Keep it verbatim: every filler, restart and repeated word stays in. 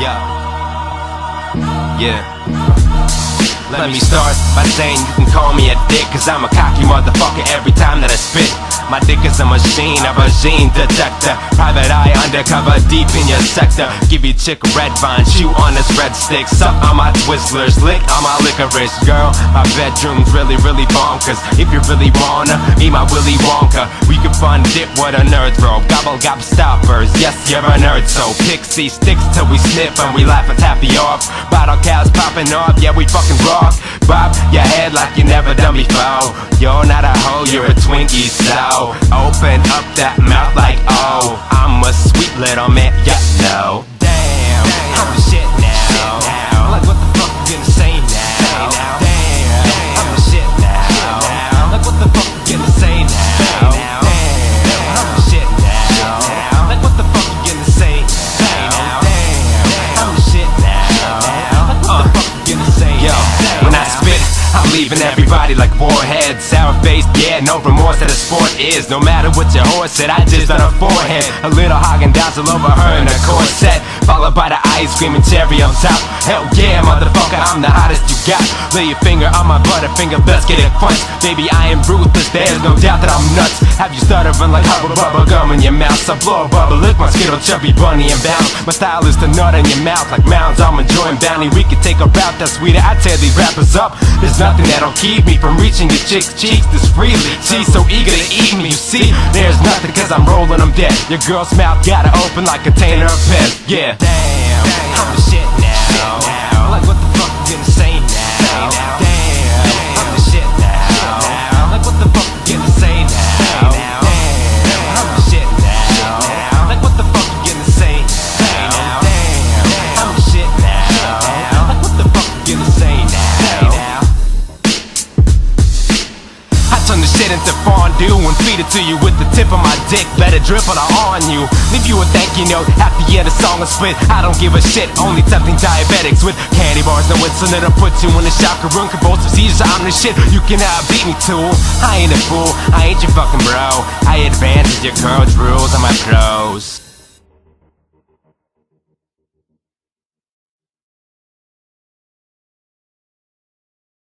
Yeah. Yeah. Let me start by saying you can call me a dick, cause I'm a cocky motherfucker every time that I spit. My dick is a machine, a machine detector. Private eye undercover, deep in your sector. Give you chick red vine, chew on this red stick. Suck on my Twizzlers, lick on my licorice. Girl, my bedroom's really, really bonkers. If you really wanna be my Willy Wonka, we can find dip with a nerd throw. Gobble gobble stoppers, yes you're a nerd. So pixie sticks till we sniff and we laugh and tap the off. Bottle caps popping off, yeah we fucking raw. Bob your head like you never done before. You're not a hoe, you're a Twinkie, so open up that mouth like oh, I'm a sweet little man, yeah, no. Damn, I'm the shit now. I'm like what the fuck you gonna say now? Damn, I'm the shit now. I'm like what the fuck you gonna say now? Damn, I'm the shit now. Like what the fuck you gonna say now? Damn, I'm the shit now. Like what the fuck you gonna say now? When I spit, I'm leaving everybody like warheads. Sour face, yeah, no remorse that a sport is. No matter what your horse said, I jizzed on her forehead. A little Haagen-Dazs all over her in a corset, followed by the ice cream and cherry on top. Hell yeah, motherfucker, I'm the hottest you got. Lay your finger on my butterfinger, let's get it crunch. Baby, I am ruthless, there's no doubt that I'm nuts. Have you stuttering like hubba bubba gum in your mouth? So blow a bubble, lick my Skittle chubby bunny and bounce. My style is to nut in your mouth like mounds. I'm enjoying bounty, we can take a route that's sweeter. I tear these rappers up, there's nothing that'll keep me from reaching your chick's cheeks this freely. She's so eager to eat me, you see, there's nothing cause I'm rolling them dead. Your girl's mouth gotta open like a container of pets, yeah. Damn, I'm the shit now. I'm like what the fuck you gonna say now? Damn, I'm the shit now. I'm like what the fuck you gonna say now? Damn, I'm the shit now. I'm like what the fuck you gonna say now? Damn, I'm the shit now. I'm like what the fuck you gonna say now? Turn the shit into fondue and feed it to you with the tip of my dick. Let it drip on you, leave you a thank you note after you hear the song is split. I don't give a shit, only tempting diabetics with candy bars and whistling that'll put you in a shocker room. Convulsive seizures, I'm the shit, you cannot beat me too. I ain't a fool, I ain't your fucking bro. I advance with your courage rules on my clothes.